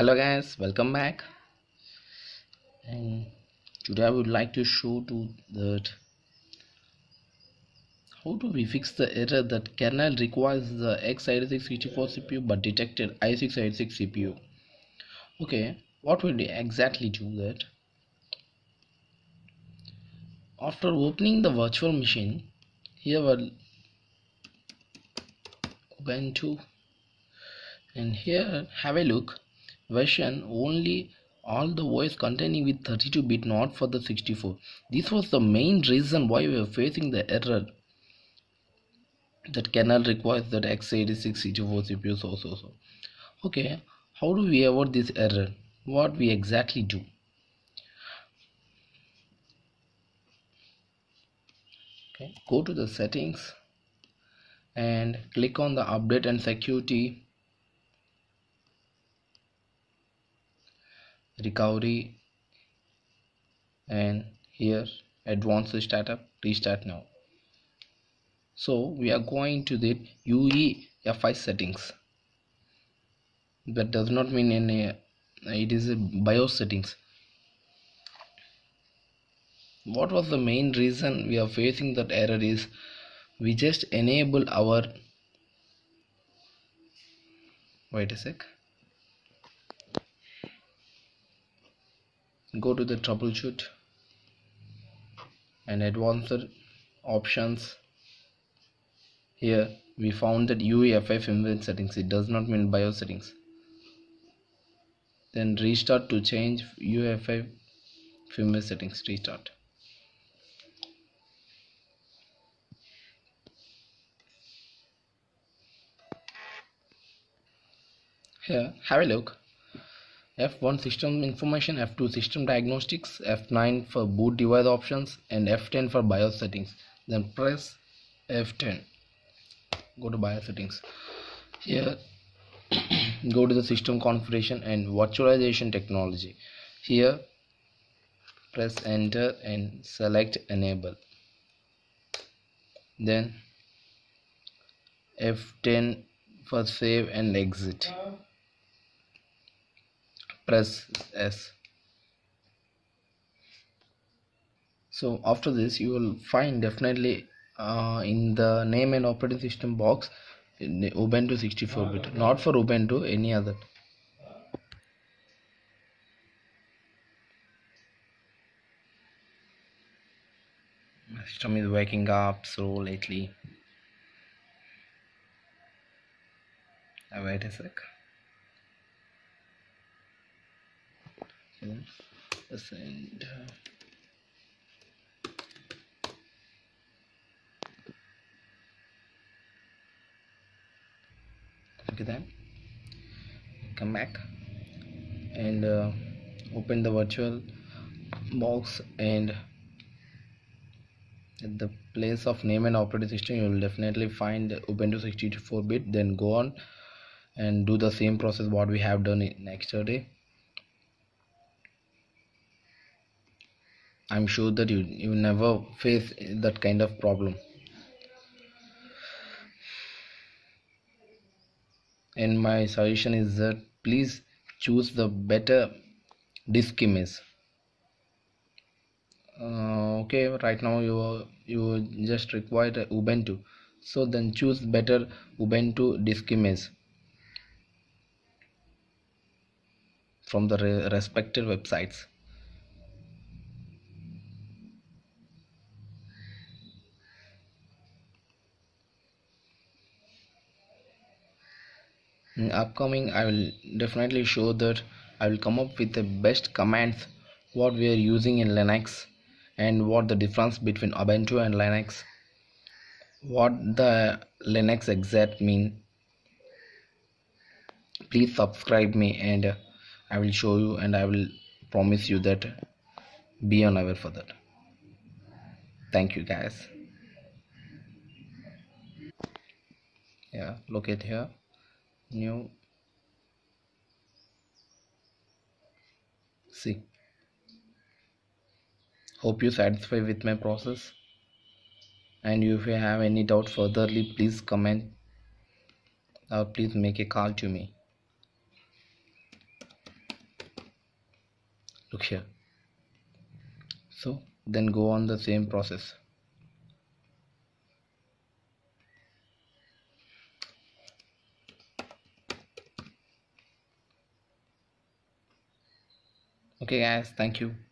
Hello guys, welcome back. And today I would like to show you that how do we fix the error that kernel requires the x86-64 CPU but detected i686 CPU. Okay, what will we exactly do that? After opening the virtual machine, here we'll Ubuntu and here have a look. Version only all the OS containing with 32-bit, not for the 64. This was the main reason why we were facing the error that kernel requires that x86-64 CPU so. Okay, how do we avoid this error? What we exactly do? Okay, go to the settings and click on the update and security, recovery, and here advanced startup, restart now. So we are going to the UEFI settings. That does not mean any, it is a BIOS settings. What was the main reason we are facing that error is we just enable our, wait a sec, go to the troubleshoot and advanced options. Here we found that UEFI firmware settings, it does not mean BIOS settings. Then restart to change UEFI firmware settings, restart. Here have a look. F1 system information, F2 system diagnostics, F9 for boot device options, and F10 for BIOS settings. Then press F10, go to BIOS settings. Here go to the system configuration and virtualization technology. Here press enter and select enable. Then F10 for save and exit. Press S. So after this you will find definitely in the name and operating system box in the Ubuntu 64-bit, not for Ubuntu, any other. My system is waking up so lately. Wait a sec. Send. Okay, then come back and open the virtual box, and at the place of name and operating system you will definitely find Ubuntu 64-bit. Then go on and do the same process what we have done yesterday. I'm sure that you never face that kind of problem. And my solution is that please choose the better disk image. Okay, right now you just require Ubuntu, so then choose better Ubuntu disk image from the respective websites. In upcoming I will definitely show that I will come up with the best commands what we are using in Linux, and what the difference between Ubuntu and Linux, what the Linux exact mean. Please subscribe me and I will show you, and I will promise you that be on aware for that. Thank you guys. Yeah, look at here, new see. Hope you satisfied with my process, and if you have any doubt furtherly, please comment or please make a call to me. Look here. So then go on the same process. Okay guys, thank you.